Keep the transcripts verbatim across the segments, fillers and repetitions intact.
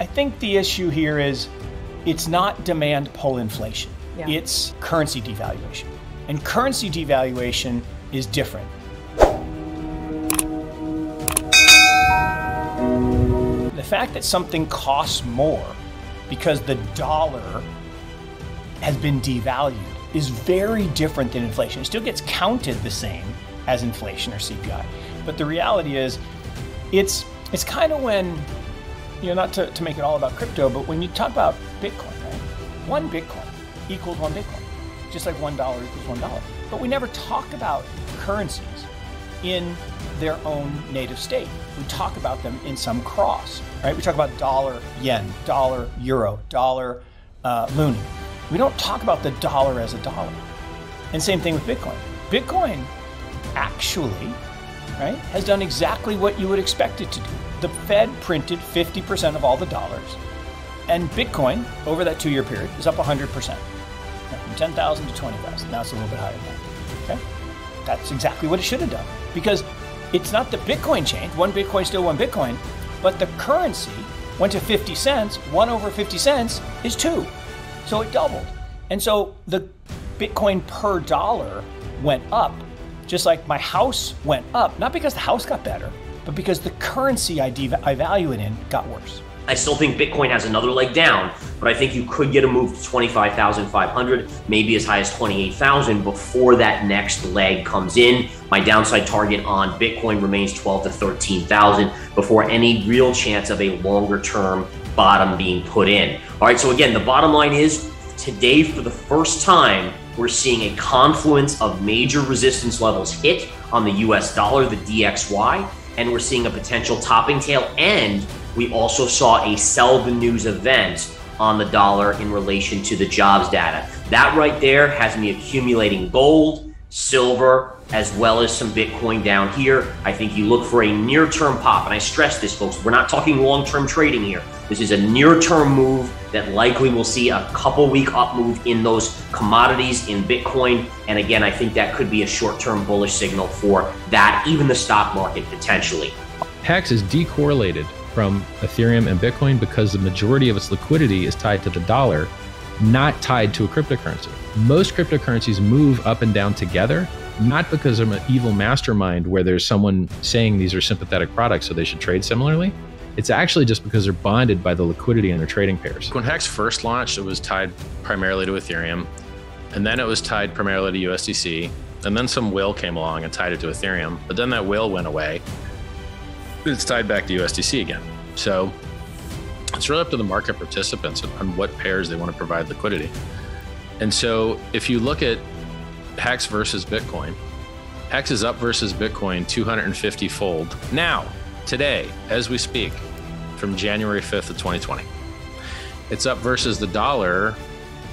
I think the issue here is it's not demand pull inflation. Yeah. It's currency devaluation. And currency devaluation is different. The fact that something costs more because the dollar has been devalued is very different than inflation. It still gets counted the same as inflation or C P I. But the reality is it's it's kind of when, you know, not to, to make it all about crypto, but when you talk about Bitcoin, right? One Bitcoin equals one Bitcoin, just like one dollar equals one dollar. But we never talk about currencies in their own native state. We talk about them in some cross, right? We talk about dollar yen, dollar euro, dollar uh, loonie. We don't talk about the dollar as a dollar. And same thing with Bitcoin. Bitcoin actually, right, has done exactly what you would expect it to do. The Fed printed fifty percent of all the dollars, and Bitcoin over that two-year period is up one hundred percent, from ten thousand to twenty thousand. Now it's a little bit higher than that, okay? That's exactly what it should have done, because it's not that Bitcoin changed. One Bitcoin still one Bitcoin, but the currency went to fifty cents. One over fifty cents is two. So it doubled. And so the Bitcoin per dollar went up, just like my house went up, not because the house got better, but because the currency I, I value it in got worse. I still think Bitcoin has another leg down, but I think you could get a move to twenty-five thousand five hundred, maybe as high as twenty-eight thousand before that next leg comes in. My downside target on Bitcoin remains twelve to thirteen thousand before any real chance of a longer term bottom being put in. All right, so again, the bottom line is today, for the first time, we're seeing a confluence of major resistance levels hit on the U S dollar, the D X Y, and we're seeing a potential topping tail. And we also saw a sell the news event on the dollar in relation to the jobs data. That right there has me accumulating gold, silver, as well as some Bitcoin down here. I think you look for a near-term pop. And I stress this, folks, we're not talking long-term trading here. This is a near-term move that likely will see a couple week up move in those commodities in Bitcoin. And again, I think that could be a short-term bullish signal for that, even the stock market potentially. Hex is decorrelated from Ethereum and Bitcoin because the majority of its liquidity is tied to the dollar, not tied to a cryptocurrency. Most cryptocurrencies move up and down together, not because of an evil mastermind where there's someone saying these are sympathetic products so they should trade similarly. It's actually just because they're bonded by the liquidity in their trading pairs. When Hex first launched, it was tied primarily to Ethereum, and then it was tied primarily to U S D C, and then some whale came along and tied it to Ethereum, but then that whale went away. It's tied back to U S D C again. So it's really up to the market participants on what pairs they want to provide liquidity. And so if you look at Hex versus Bitcoin, Hex is up versus Bitcoin two hundred fifty fold now, today, as we speak, from January fifth of twenty twenty. It's up versus the dollar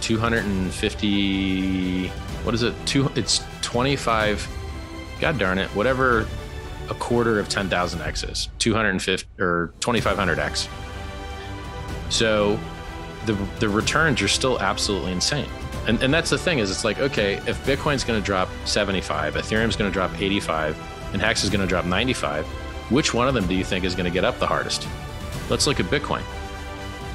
two hundred fifty, what is it? Two, it's twenty-five, God darn it, whatever a quarter of ten thousand X is, two hundred fifty or twenty-five hundred X. So the, the returns are still absolutely insane. And, and that's the thing is, it's like, okay, if Bitcoin's going to drop seventy-five, Ethereum's going to drop eighty-five, and Hex is going to drop ninety-five, which one of them do you think is going to get up the hardest? Let's look at Bitcoin.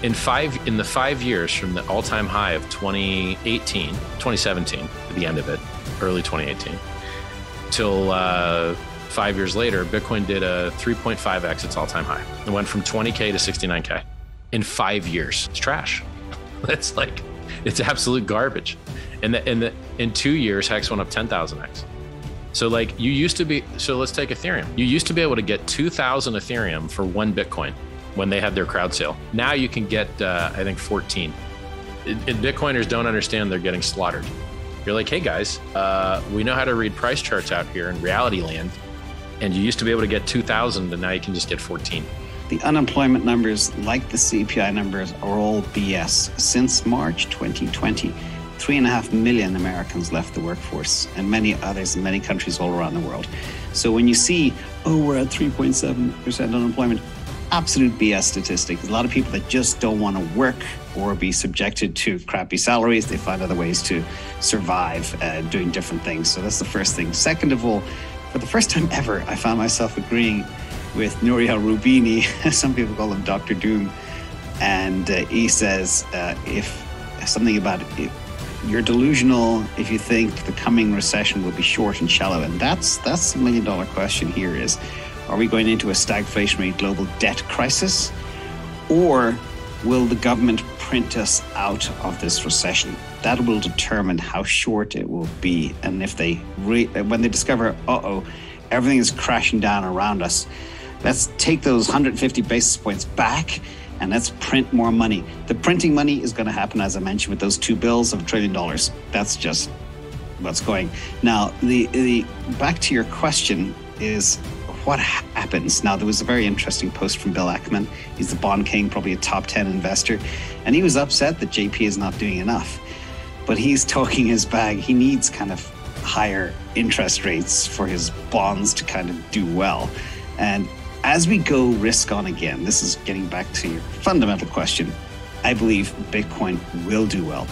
In five, in the five years from the all-time high of twenty eighteen, twenty seventeen, at the end of it, early twenty eighteen, till uh, five years later, Bitcoin did a three point five X its all-time high. It went from twenty K to sixty-nine K in five years. It's trash. It's like, it's absolute garbage. And the, and the, in two years, Hex went up ten thousand X. So like you used to be, so let's take Ethereum. You used to be able to get two thousand Ethereum for one Bitcoin when they had their crowd sale. Now you can get, uh, I think fourteen. It, it, Bitcoiners don't understand they're getting slaughtered. You're like, hey guys, uh, we know how to read price charts out here in reality land. And you used to be able to get two thousand and now you can just get fourteen. The unemployment numbers, like the C P I numbers, are all B S. Since March twenty twenty, three and a half million Americans left the workforce, and many others in many countries all around the world. So when you see, oh, we're at three point seven percent unemployment, absolute B S statistic. There's a lot of people that just don't want to work or be subjected to crappy salaries. They find other ways to survive uh, doing different things. So that's the first thing. Second of all, for the first time ever, I found myself agreeing with Nouriel Roubini, some people call him Doctor Doom, And uh, he says uh, if something about if you're delusional if you think the coming recession will be short and shallow. And that's that's the million dollar question here is, are we going into a stagflationary global debt crisis, or will the government print us out of this recession? That will determine how short it will be. And if they re- when they discover, uh-oh, everything is crashing down around us, let's take those one hundred fifty basis points back and let's print more money. The printing money is going to happen, as I mentioned, with those two bills of a trillion dollars. That's just what's going. Now, the, the back to your question is what happens? Now, there was a very interesting post from Bill Ackman. He's the bond king, probably a top ten investor. And he was upset that J P is not doing enough. But he's talking his bag. He needs kind of higher interest rates for his bonds to kind of do well. And as we go risk on again, this is getting back to your fundamental question. I believe Bitcoin will do well.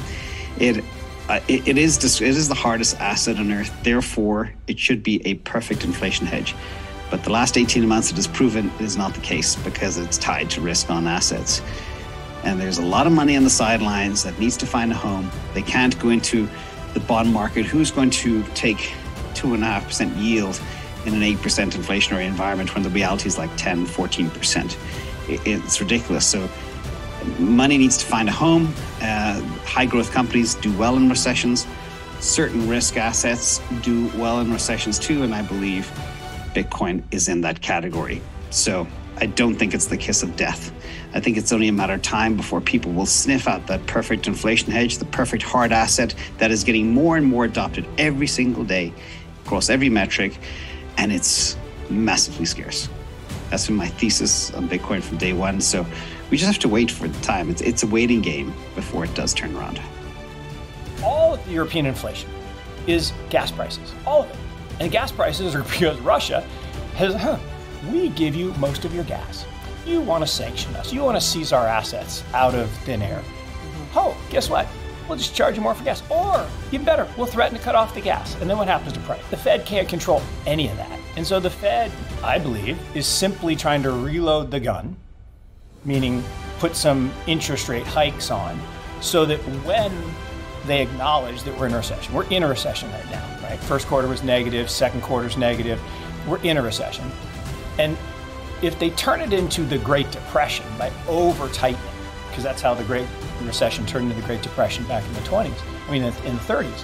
It uh, it, it is it is the hardest asset on earth. Therefore, it should be a perfect inflation hedge. But the last eighteen months, it has proven it is not the case because it's tied to risk on assets. And there's a lot of money on the sidelines that needs to find a home. They can't go into the bond market. Who's going to take two and a half percent yield in an eight percent inflationary environment when the reality is like ten, fourteen percent. It's ridiculous. So money needs to find a home. Uh, high growth companies do well in recessions. Certain risk assets do well in recessions too. And I believe Bitcoin is in that category. So I don't think it's the kiss of death. I think it's only a matter of time before people will sniff out that perfect inflation hedge, the perfect hard asset that is getting more and more adopted every single day across every metric. And it's massively scarce. That's been my thesis on Bitcoin from day one. So we just have to wait for the time. It's, it's a waiting game before it does turn around. All of the European inflation is gas prices, all of it. And gas prices are because Russia has, huh, we give you most of your gas. You want to sanction us. You want to seize our assets out of thin air. Oh, guess what? We'll just charge you more for gas. Or, even better, we'll threaten to cut off the gas. And then what happens to price? The Fed can't control any of that. And so the Fed, I believe, is simply trying to reload the gun, meaning put some interest rate hikes on, so that when they acknowledge that we're in a recession, we're in a recession right now, right? First quarter was negative, second quarter's negative. We're in a recession. And if they turn it into the Great Depression by over-tightening, because that's how the Great Recession turned into the Great Depression back in the twenties, I mean, in the thirties,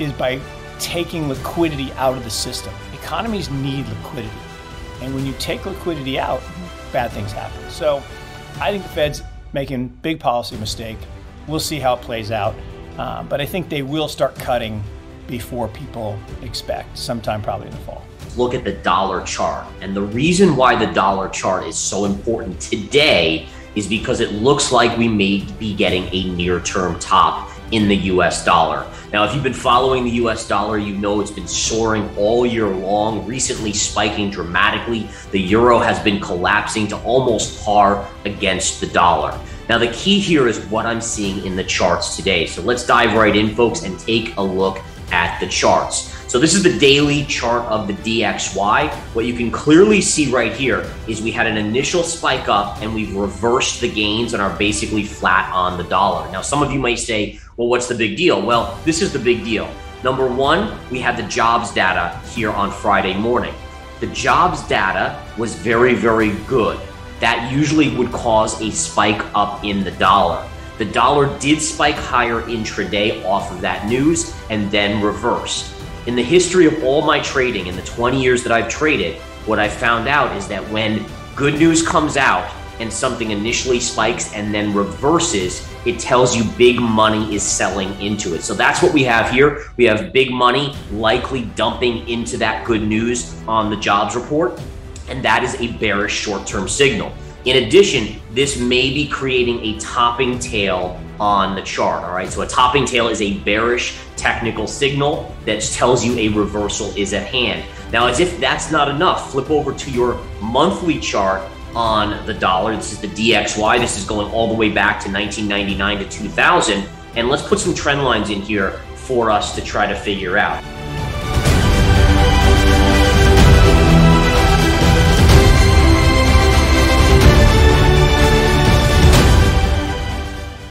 is by taking liquidity out of the system. Economies need liquidity. And when you take liquidity out, bad things happen. So I think the Fed's making a big policy mistake. We'll see how it plays out. Uh, but I think they will start cutting before people expect, sometime probably in the fall. Look at the dollar chart. And the reason why the dollar chart is so important today is because it looks like we may be getting a near-term top in the U S dollar. Now, if you've been following the U S dollar, you know it's been soaring all year long, recently spiking dramatically. The euro has been collapsing to almost par against the dollar. Now, the key here is what I'm seeing in the charts today. So let's dive right in, folks, and take a look at the charts. So this is the daily chart of the D X Y. What you can clearly see right here is we had an initial spike up and we've reversed the gains and are basically flat on the dollar. Now, some of you might say, well, what's the big deal? Well, this is the big deal. Number one, we had the jobs data here on Friday morning. The jobs data was very, very good. That usually would cause a spike up in the dollar. The dollar did spike higher intraday off of that news and then reversed. In the history of all my trading, in the twenty years that I've traded, what I found out is that when good news comes out and something initially spikes and then reverses, it tells you big money is selling into it. So that's what we have here. We have big money likely dumping into that good news on the jobs report, and that is a bearish short-term signal. In addition, this may be creating a topping tail on the chart, all right? So a topping tail is a bearish technical signal that tells you a reversal is at hand. Now, as if that's not enough, flip over to your monthly chart on the dollar. This is the D X Y. This is going all the way back to nineteen ninety-nine to two thousand. And let's put some trend lines in here for us to try to figure out.